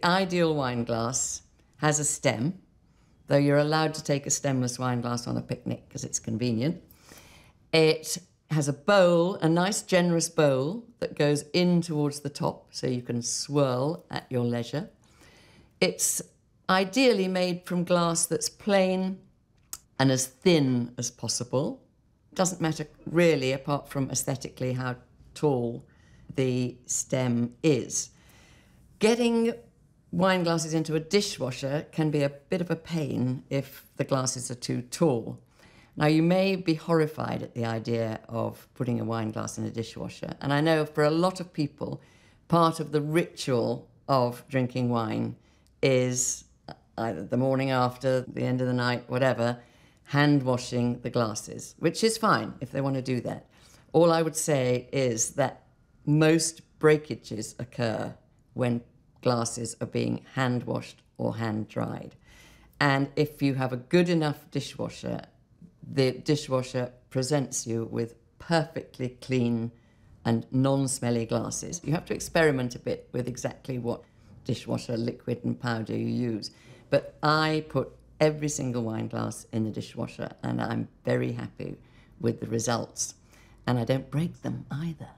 the ideal wine glass has a stem, though you're allowed to take a stemless wine glass on a picnic because it's convenient. It has a bowl, a nice generous bowl that goes in towards the top so you can swirl at your leisure. It's ideally made from glass that's plain and as thin as possible. It doesn't matter really, apart from aesthetically, how tall the stem is. Getting wine glasses into a dishwasher can be a bit of a pain if the glasses are too tall. Now, you may be horrified at the idea of putting a wine glass in a dishwasher, and I know for a lot of people, part of the ritual of drinking wine is either the morning after, the end of the night, whatever, hand washing the glasses, which is fine if they want to do that. All I would say is that most breakages occur when glasses are being hand washed or hand dried. And if you have a good enough dishwasher, the dishwasher presents you with perfectly clean and non-smelly glasses. You have to experiment a bit with exactly what dishwasher liquid and powder you use. But I put every single wine glass in the dishwasher and I'm very happy with the results. And I don't break them either.